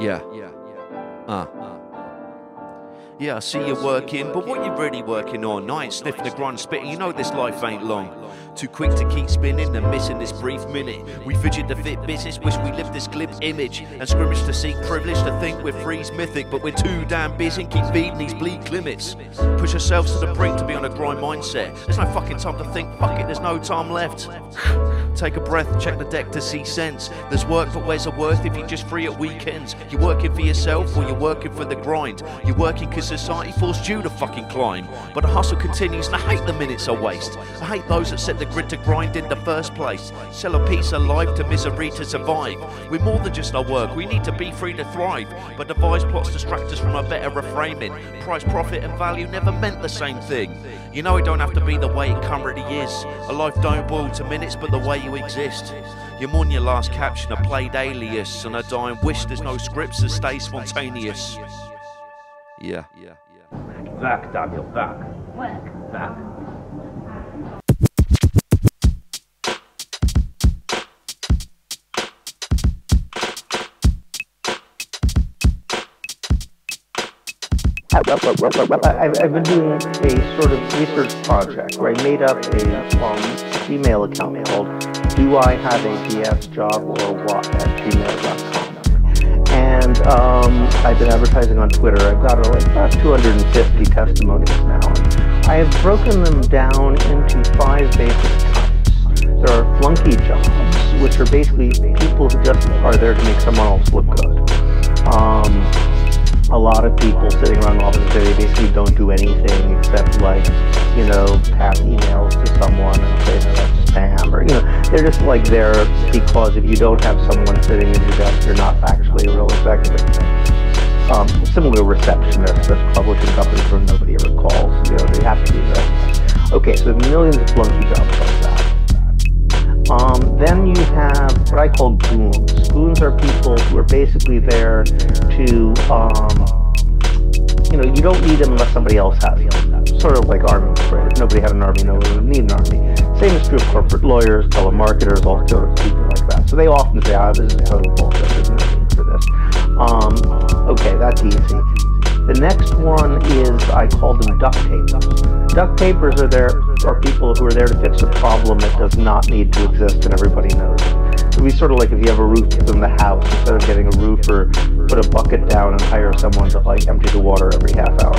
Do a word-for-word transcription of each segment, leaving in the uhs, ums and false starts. Yeah. Yeah. Uh. Yeah, I see you're working, but what you're really working on, I ain't sniffing the grind, spitting, you know this life ain't long. Too quick to keep spinning and missing this brief minute. We fidget the fit business, wish we lived this glib image. And scrimmage to seek privilege, to think we're freeze mythic. But we're too damn busy and keep feeding these bleak limits. Push ourselves to the brink to be on a grind mindset. There's no fucking time to think, fuck it, there's no time left. Take a breath, check the deck to see sense. There's work, but where's the worth if you're just free at weekends? You're working for yourself or you're working for the grind? You're working because society forced you to fucking climb. But the hustle continues and I hate the minutes I waste. I hate those that set the grid to grind in the first place. Sell a piece of life to misery to survive. We're more than just our work, we need to be free to thrive. But devised plots distract us from a better reframing. Price, profit and value never meant the same thing. You know it don't have to be the way it currently is. A life don't boil to minutes but the way you exist. You mourn your last caption, I played alias and I die and wish there's no scripts to stay spontaneous. Yeah. Yeah. Back, Daniel, back. Work. Back. I've been doing a sort of research project where I made up a um, Gmail account called Do I Have a D F Job or What at gmail dot com. And um, I've been advertising on Twitter. I've got like about two hundred fifty testimonials now. I have broken them down into five basic types. There are flunky jobs, which are basically people who just are there to make someone else look good. Um, a lot of people sitting around offices, they basically don't do anything except like, you know, pass emails to someone and say no, that's spam, or you know, they're just like there because if you don't have someone sitting in your desk, you're not actually a real executive. Um, similar receptionists, that's publishing companies where nobody ever calls, you know, they have to do that. Okay, so there's millions of flunky jobs like that. Um, then you have what I call goons. Goons are people who are basically there to, um, you know, you don't need them unless somebody else has them. Sort of like army operators. Nobody had an army, nobody would need an army. Same is true of corporate lawyers, telemarketers, all sorts of people like that. So they often say, ah, this is total bullshit, there's no need for this. Um, okay, that's easy. The next one is, I call them duct tapers. Duct tapers are there are people who are there to fix a problem that does not need to exist and everybody knows it. It would be sort of like if you have a roof in the house, instead of getting a roofer, put a bucket down and hire someone to like empty the water every half hour.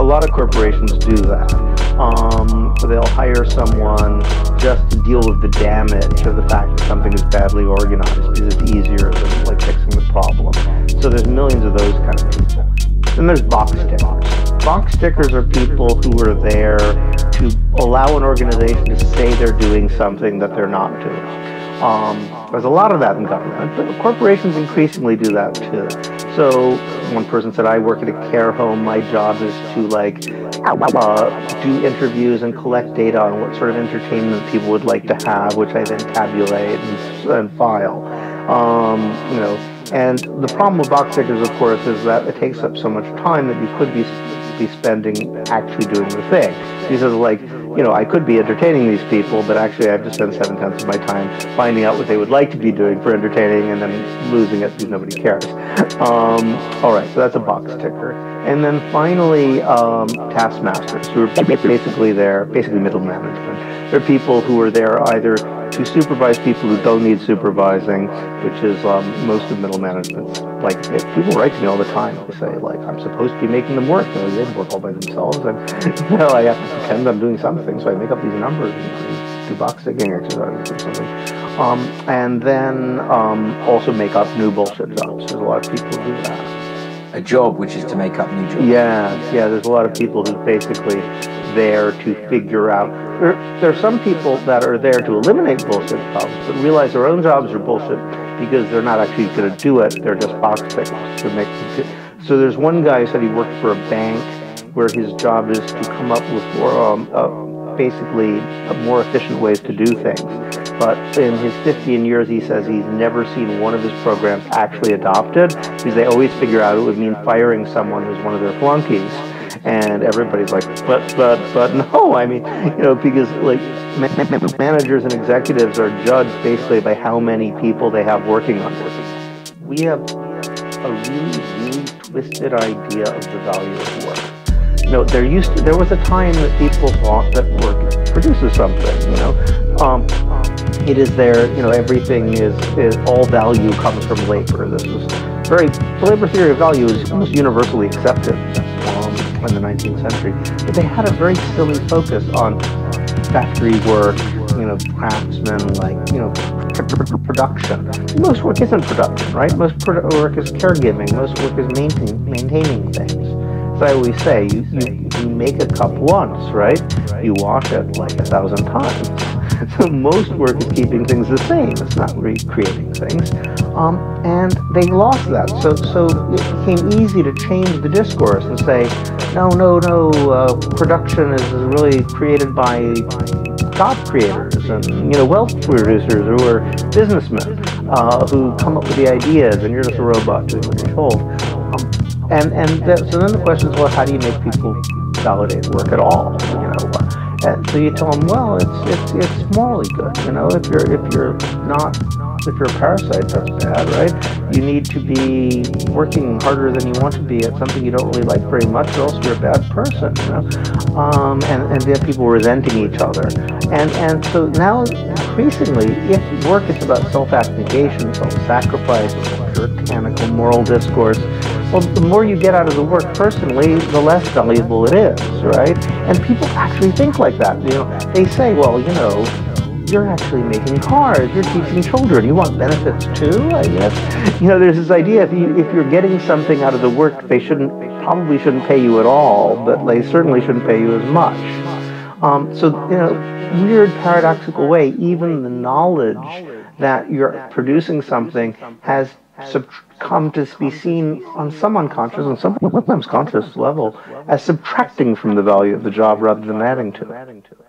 A lot of corporations do that. Um, they'll hire someone just to deal with the damage of the fact that something is badly organized because it's easier than like fixing the problem. So there's millions of those kind of people. Then there's box tickers. Box tickers are people who are there to allow an organization to say they're doing something that they're not doing. Um, there's a lot of that in government, but corporations increasingly do that too. So one person said, I work at a care home, my job is to like uh, do interviews and collect data on what sort of entertainment people would like to have, which I then tabulate and, and file. Um, you know, and the problem with box tickers, of course, is that it takes up so much time that you could be be spending actually doing the thing. He says, like, you know, I could be entertaining these people, but actually I have to spend seven-tenths of my time finding out what they would like to be doing for entertaining and then losing it because nobody cares. Um, all right, so that's a box ticker. And then finally, um, taskmasters, who are basically there, basically middle management. They're people who are there either to supervise people who don't need supervising, which is um, most of middle management. Like, if people write to me all the time, they say, like, I'm supposed to be making them work. You know, they work all by themselves, and well, I have to pretend I'm doing something, so I make up these numbers and do box digging exercises or something. Um, and then um, also make up new bullshit jobs. There's a lot of people who do that. A job which is to make up new jobs. Yeah, yeah, there's a lot of people who basically there to figure out. There, there are some people that are there to eliminate bullshit jobs, but realize their own jobs are bullshit because they're not actually going to do it. They're just box tickers to make them. So there's one guy who said he worked for a bank where his job is to come up with more, um, uh, basically uh, more efficient ways to do things. But in his fifteen years, he says he's never seen one of his programs actually adopted because they always figure out it would mean firing someone who's one of their flunkies. And everybody's like, but, but, but, no, I mean, you know, because, like, ma managers and executives are judged basically by how many people they have working on them. We have a really, really twisted idea of the value of work. You know, there used to, there was a time that people thought that work produces something. You know, um, it is there. You know, everything is, is all value comes from labor. This is very the labor theory of value is almost universally accepted um, in the nineteenth century. But they had a very silly focus on factory work. You know, craftsmen, like, you know, production. Most work isn't production, right? Most pro work is caregiving. Most work is maintain maintaining things. So I always say, you, you, you make a cup once, right? You wash it like a thousand times. So most work is keeping things the same. It's not recreating things. Um, and they lost that. So, so it became easy to change the discourse and say, no, no, no, uh, production is really created by job creators and, you know, wealth producers who are businessmen uh, who come up with the ideas, and you're just a robot doing what you're told. Um, and and that, so then the question is, well, how do you make people validate work at all? You know, and so you tell them, well, it's it's it's morally good. You know, if you're if you're not if you're a parasite, that's bad, right? You need to be working harder than you want to be at something you don't really like very much, or else you're a bad person, you know? Um, and, and they have people resenting each other. And, and so now, increasingly, if work is about self-abnegation, self-sacrifice, puritanical moral discourse, well, the more you get out of the work personally, the less valuable it is, right? And people actually think like that. You know, they say, well, you know, you're actually making cars, you're teaching children, you want benefits too, I guess. You know, there's this idea, if, you, if you're getting something out of the work, they shouldn't, probably shouldn't pay you at all, but they certainly shouldn't pay you as much. Um, so, you know, weird paradoxical way, even the knowledge that you're producing something has come to be seen on some unconscious and some sometimes conscious level as subtracting from the value of the job rather than adding to it.